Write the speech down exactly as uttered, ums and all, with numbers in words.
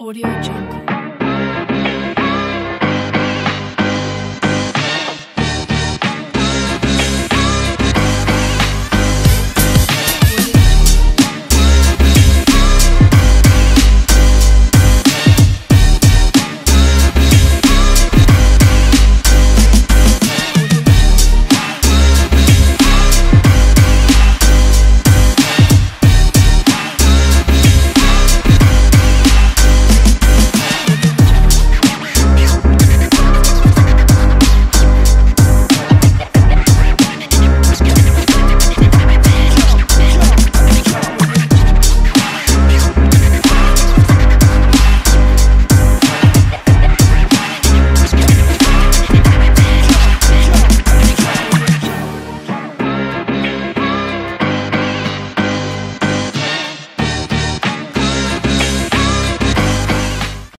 Audio Jungle.